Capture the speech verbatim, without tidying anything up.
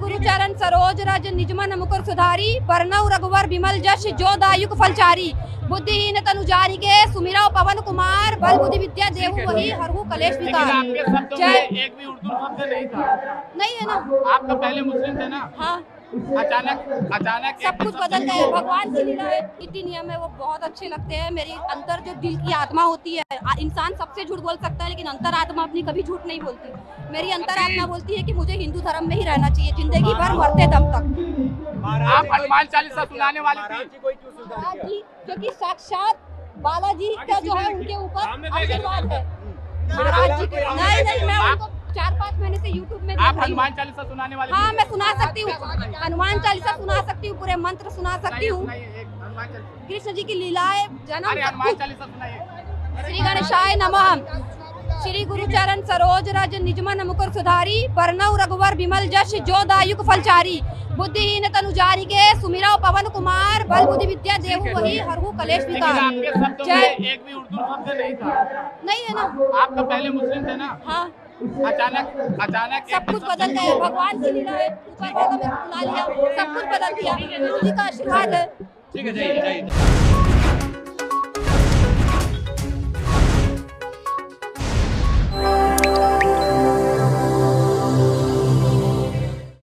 गुरुचरण सरोज रज निजम नमुकुर सुधारी बरनऊ रघुवर बिमल जश जोदायुक फलचारी बुद्धिहीन तनु जारिके सुमिरा पवन कुमार बल बुद्धि विद्या देहु वही हरहु कलेश विकार। एक भी उर्दू शब्द नहीं था, नहीं है ना? आप तो पहले मुस्लिम थे ना? हाँ। अचानक अचानक सब कुछ बदल गया, भगवान की लीला है। कितनी नियम है वो बहुत अच्छे लगते हैं। मेरी अंतर जो दिल की आत्मा होती है, इंसान सबसे झूठ बोल सकता है लेकिन अंतर आत्मा अपनी कभी झूठ नहीं बोलती। मेरी अंतर आत्मा बोलती है कि मुझे हिंदू धर्म में ही रहना चाहिए जिंदगी भर मरते दम तक। आप हनुमान चालीसा सुनाने वाले थी जो की साक्षात बालाजी का जो है उनके ऊपर आशीर्वाद है महाराज जी के। नहीं नहीं, मैं चार पाँच महीने से यूट्यूब में आप हनुमान चालीसा सुनाने वाले? हाँ, मैं सुना सकती हूँ, हनुमान चालीसा सुना सकती हूँ, पूरे मंत्र सुना सकती हूँ। कृष्ण जी की लीलाएं, जन्म, हनुमान चालीसा सुनाइए। श्री गणेशाय नमः। श्री गुरुचरण सरोज रज निजम नमुकुर सुधारी बरनऊ रघुवर बिमल जश जोदायुक फलचारी बुद्धिहीन तनु जारिके सुमिरा पवन कुमार बल बुद्धि विद्या देहु वही हरहु कलेश विकार। एक भी उर्दू शब्द नहीं था, नहीं है ना? आप तो पहले मुस्लिम थे ना? हाँ। अचानक अचानक सब कुछ बदल गया, भगवान की लीला है। ऊपर वाला में बुला लिया, सब कुछ बदल दिया, उसी का आशीर्वाद है। ठीक है, जय जय।